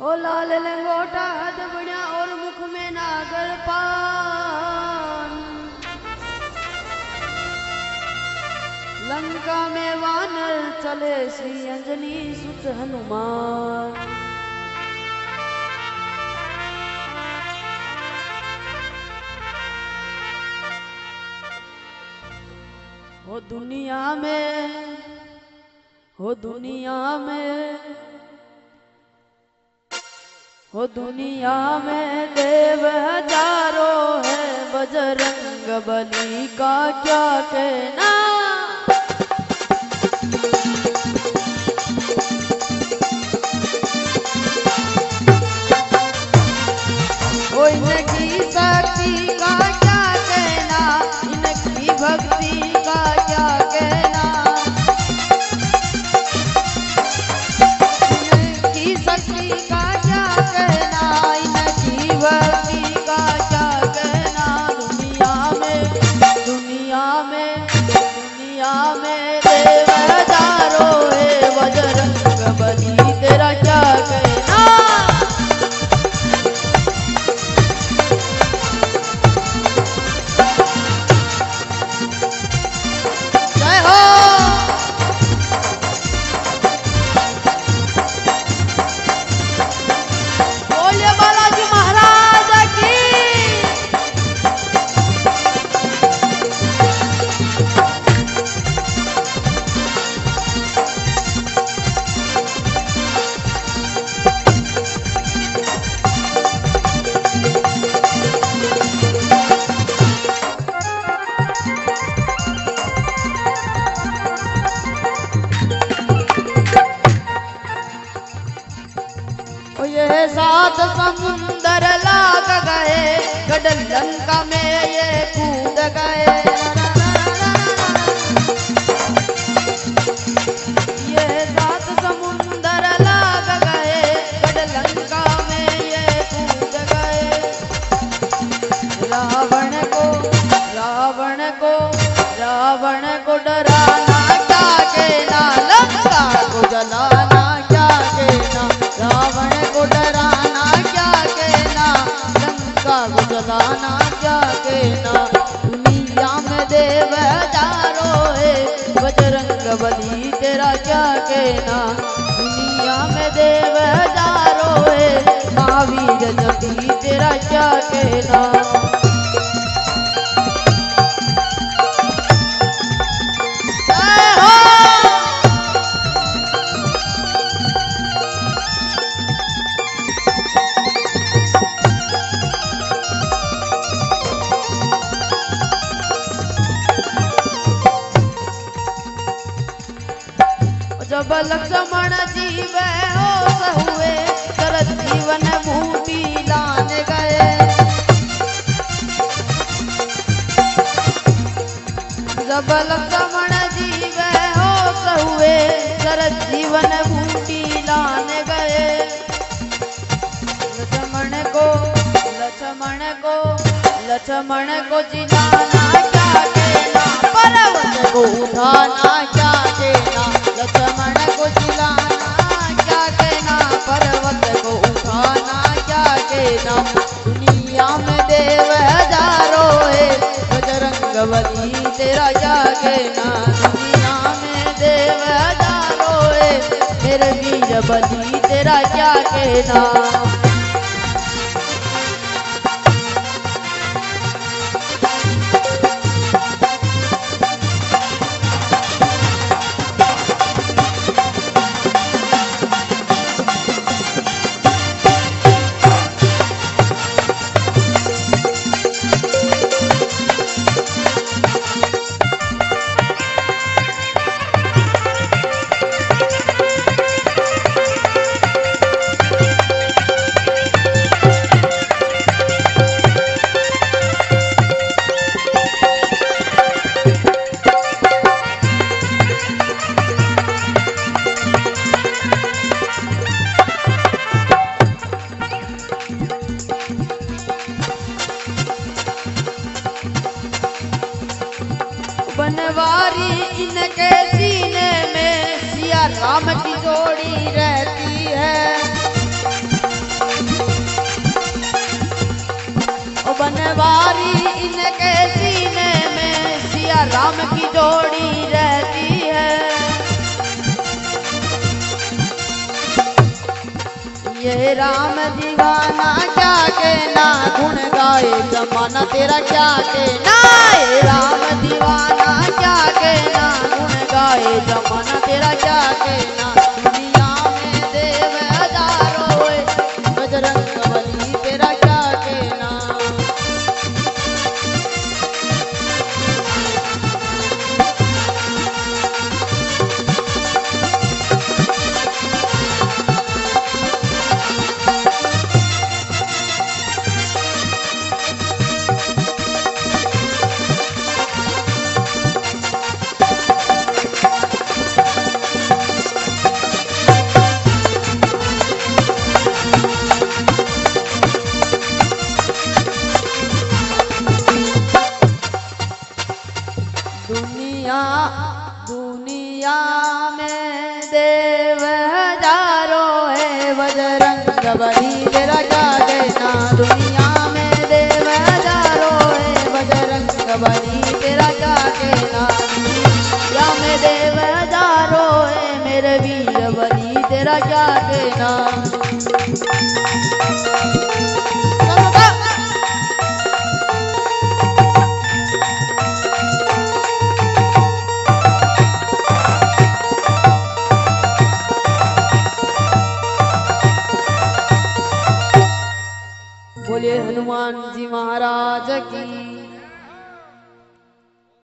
ओ लाल लंगोटा हद बढ़िया और मुख में नागर पान, लंका में वानर चले श्री अंजनी सुत हनुमान। हो दुनिया में देव हजारों है, बजरंग बली का क्या कहना। समुंदर लाग गए, गडल लंका में ये कूद गए। ये सात समुंदर लाग गए, गडल लंका में ये कूद गए। रावण को डराना क्या कहना, लंका को जलाना क्या कहना। रावण को डराना क्या कहना, लंका को जलाना क्या कहना। दुनिया में देव हजारों है, बजरंग बली तेरा क्या कहना। दुनिया में देव हजारों है, महावीर जपी तेरा क्या कहना। जब लक्ष्मण जी बेहोश हुए, शरद जीवन बूटी लान गए। जब लक्ष्मण जी बेहोश हुए, शरद जीवन बूटी लान गए। लक्ष्मण को जिलाना क्या कहना, पर्वत को उठाना क्या कहना। लक्ष्मण को जिलाना क्या कहना, पर्वत को उठाना क्या कहना। दुनिया में देव हजारों है, बजरंग बली तेरा क्या कहना। दुनिया में देव हजारों है, मेरे वीर बली तेरा क्या कहना। ये राम दीवाना क्या कहना, गुण गाए जमाना तेरा क्या कहना। ये राम दीवाना क्या कहना, गुण गाए जमाना तेरा क्या कहना। दुनिया में देव हजारों हुए, बजरंग बली तेरा क्या कहना। दुनिया में देव हजारों है, बजरंग बली तेरा क्या कहना। दुनिया में देव हजारों है, बजरंग बली तेरा क्या कहना। दुनिया में देव हजारों है, मेरे वीर बली तेरा क्या कहना। हनुमान जी महाराज की